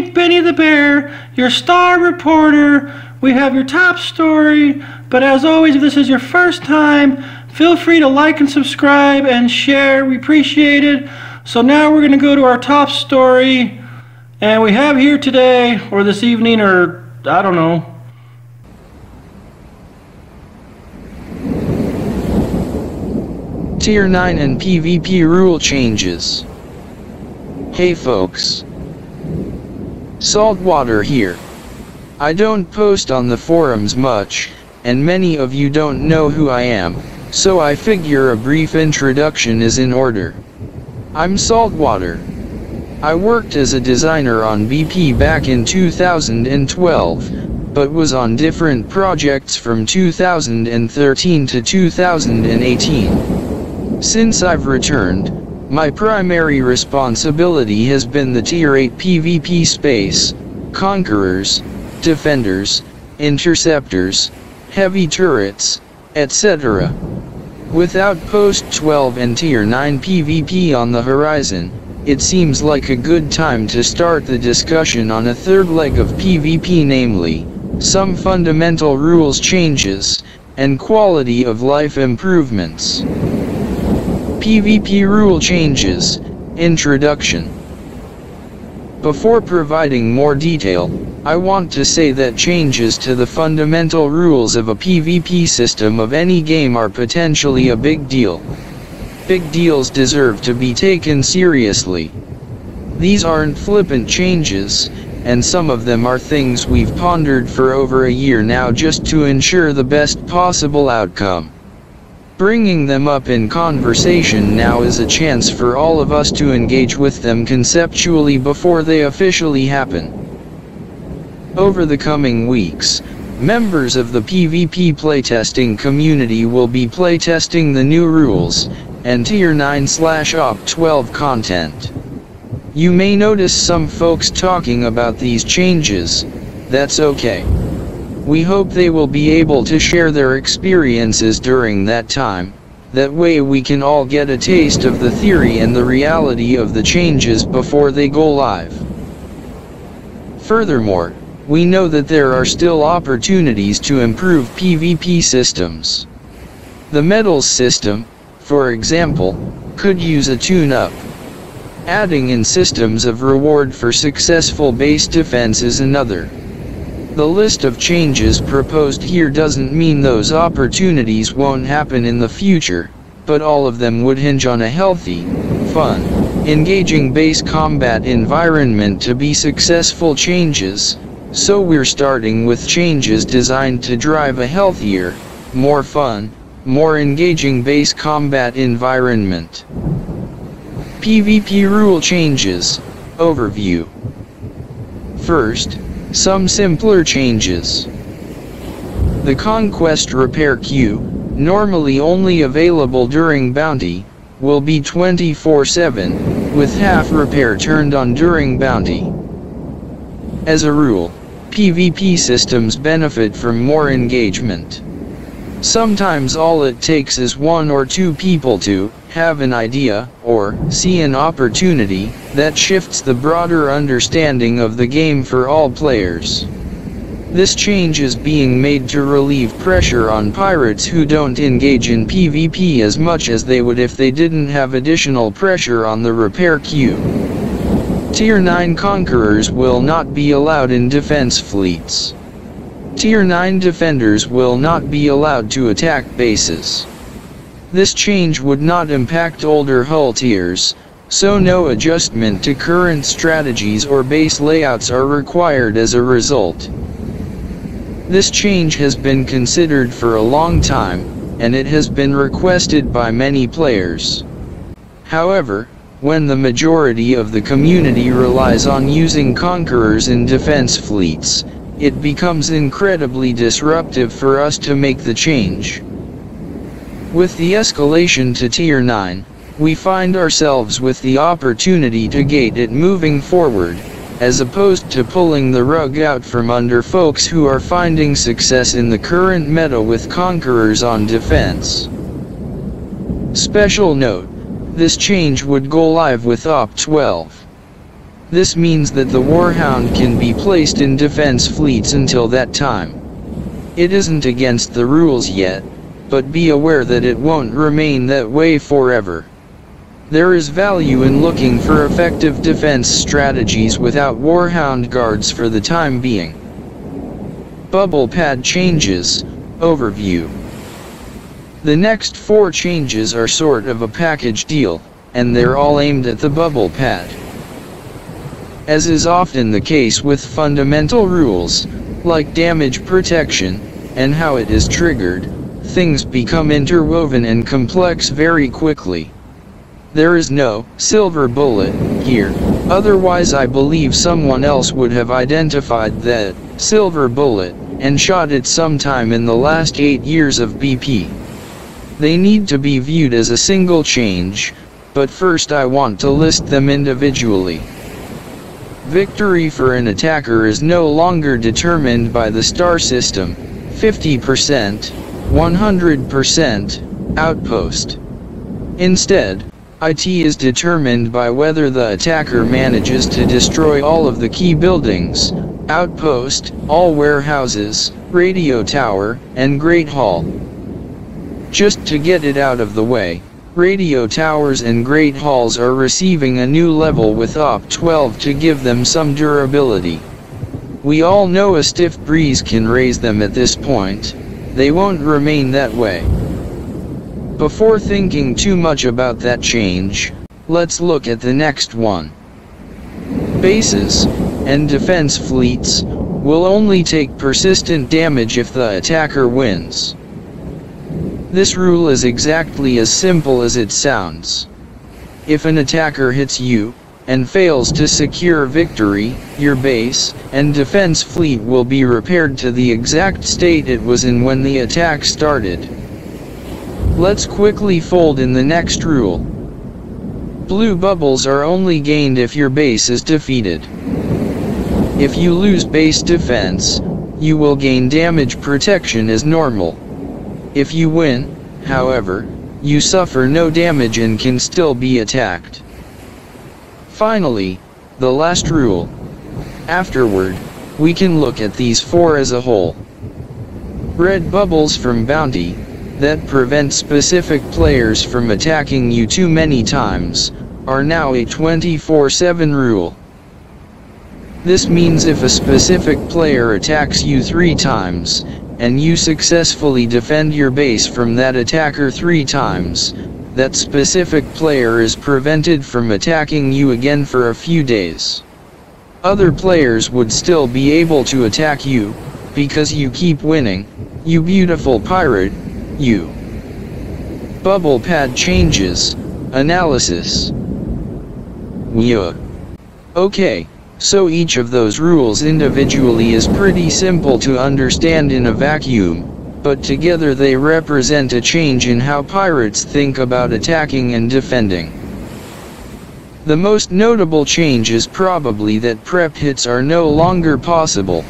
me, Benny the Bear, your star reporter. We have your top story, but as always, if this is your first time, feel free to like and subscribe and share. We appreciate it. So now we're going to go to our top story, and we have here today, or this evening, or I don't know. Tier 9 and PvP rule changes. Hey folks. Saltwater here. I don't post on the forums much, and many of you don't know who I am, so I figure a brief introduction is in order. I'm Saltwater. I worked as a designer on BP back in 2012, but was on different projects from 2013 to 2018. Since I've returned, my primary responsibility has been the Tier 8 PVP space, Conquerors, Defenders, Interceptors, Heavy Turrets, etc. With Outpost 12 and Tier 9 PVP on the horizon, it seems like a good time to start the discussion on a third leg of PVP, namely, some fundamental rules changes, and quality of life improvements. PvP Rule Changes Introduction. Before providing more detail, I want to say that changes to the fundamental rules of a PvP system of any game are potentially a big deal. Big deals deserve to be taken seriously. These aren't flippant changes, and some of them are things we've pondered for over a year now just to ensure the best possible outcome. Bringing them up in conversation now is a chance for all of us to engage with them conceptually before they officially happen. Over the coming weeks, members of the PvP playtesting community will be playtesting the new rules, and Tier 9/OP 12 content. You may notice some folks talking about these changes. That's okay. We hope they will be able to share their experiences during that time. That way we can all get a taste of the theory and the reality of the changes before they go live. Furthermore, we know that there are still opportunities to improve PvP systems. The medals system, for example, could use a tune-up. Adding in systems of reward for successful base defense is another. The list of changes proposed here doesn't mean those opportunities won't happen in the future, but all of them would hinge on a healthy, fun, engaging base combat environment to be successful changes, so we're starting with changes designed to drive a healthier, more fun, more engaging base combat environment. PvP Rule Changes Overview. First, some simpler changes. The Conquest Repair Queue, normally only available during Bounty, will be 24/7, with half repair turned on during Bounty. As a rule, PvP systems benefit from more engagement. Sometimes all it takes is one or two people to have an idea, or see an opportunity, that shifts the broader understanding of the game for all players. This change is being made to relieve pressure on pirates who don't engage in PvP as much as they would if they didn't have additional pressure on the repair queue. Tier 9 Conquerors will not be allowed in defense fleets. Tier 9 Defenders will not be allowed to attack bases. This change would not impact older hull tiers, so no adjustment to current strategies or base layouts are required as a result. This change has been considered for a long time, and it has been requested by many players. However, when the majority of the community relies on using Conquerors in defense fleets, it becomes incredibly disruptive for us to make the change. With the escalation to Tier 9, we find ourselves with the opportunity to gate it moving forward, as opposed to pulling the rug out from under folks who are finding success in the current meta with Conquerors on defense. Special note, this change would go live with OP 12. This means that the Warhound can be placed in defense fleets until that time. It isn't against the rules yet, but be aware that it won't remain that way forever. There is value in looking for effective defense strategies without Warhound guards for the time being. Bubble Pad Changes Overview. The next four changes are sort of a package deal, and they're all aimed at the bubble pad. As is often the case with fundamental rules, like damage protection, and how it is triggered, things become interwoven and complex very quickly. There is no silver bullet here, otherwise I believe someone else would have identified that silver bullet and shot it sometime in the last 8 years of BP. They need to be viewed as a single change, but first I want to list them individually. Victory for an attacker is no longer determined by the star system, 50%, 100%, outpost. Instead, IT is determined by whether the attacker manages to destroy all of the key buildings, outpost, all warehouses, radio tower, and Great Hall. Just to get it out of the way, radio towers and great halls are receiving a new level with OP 12 to give them some durability. We all know a stiff breeze can raise them at this point. They won't remain that way. Before thinking too much about that change, let's look at the next one. Bases and defense fleets will only take persistent damage if the attacker wins. This rule is exactly as simple as it sounds. If an attacker hits you, and fails to secure victory, your base and defense fleet will be repaired to the exact state it was in when the attack started. Let's quickly fold in the next rule. Blue bubbles are only gained if your base is defeated. If you lose base defense, you will gain damage protection as normal. If you win, however, you suffer no damage and can still be attacked. Finally, the last rule. Afterward, we can look at these four as a whole. Red bubbles from bounty, that prevent specific players from attacking you too many times, are now a 24/7 rule. This means if a specific player attacks you 3 times, and you successfully defend your base from that attacker 3 times, that specific player is prevented from attacking you again for a few days. Other players would still be able to attack you, because you keep winning, you beautiful pirate, you. Bubble Pad Changes Analysis. Yeah. Okay. So each of those rules individually is pretty simple to understand in a vacuum, but together they represent a change in how pirates think about attacking and defending. The most notable change is probably that prep hits are no longer possible.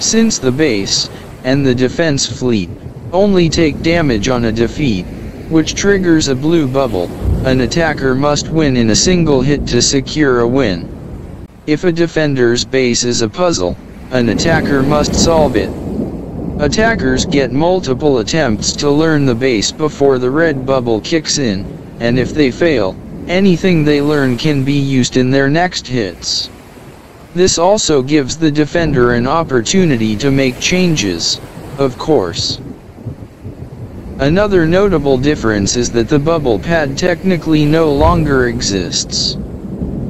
Since the base and the defense fleet only take damage on a defeat, which triggers a blue bubble, an attacker must win in a single hit to secure a win. If a defender's base is a puzzle, an attacker must solve it. Attackers get multiple attempts to learn the base before the red bubble kicks in, and if they fail, anything they learn can be used in their next hits. This also gives the defender an opportunity to make changes, of course. Another notable difference is that the bubble pad technically no longer exists.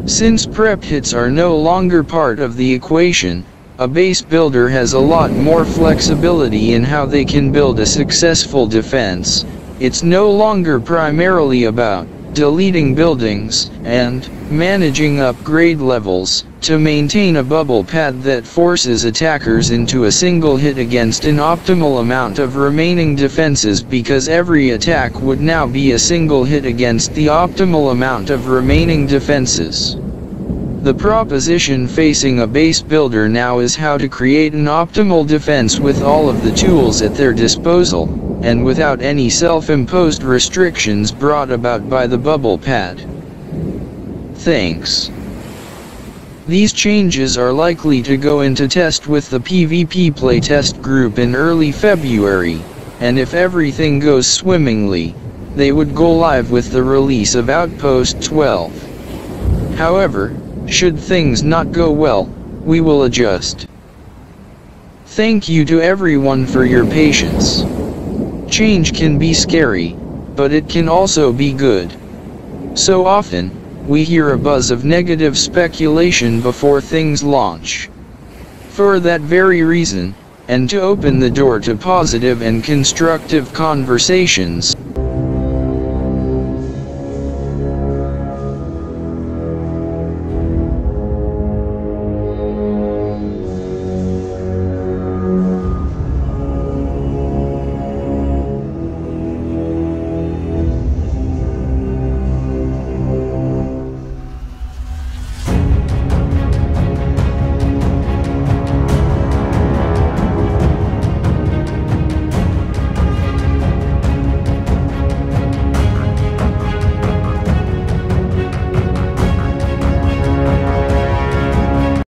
Since prep hits are no longer part of the equation, a base builder has a lot more flexibility in how they can build a successful defense. It's no longer primarily about deleting buildings and managing upgrade levels to maintain a bubble pad that forces attackers into a single hit against an optimal amount of remaining defenses, because every attack would now be a single hit against the optimal amount of remaining defenses. The proposition facing a base builder now is how to create an optimal defense with all of the tools at their disposal, and without any self-imposed restrictions brought about by the bubble pad. Thanks. These changes are likely to go into test with the PvP playtest group in early February, and if everything goes swimmingly, they would go live with the release of Outpost 12. However, should things not go well, we will adjust. Thank you to everyone for your patience. Change can be scary, but it can also be good. So often, we hear a buzz of negative speculation before things launch. For that very reason, and to open the door to positive and constructive conversations,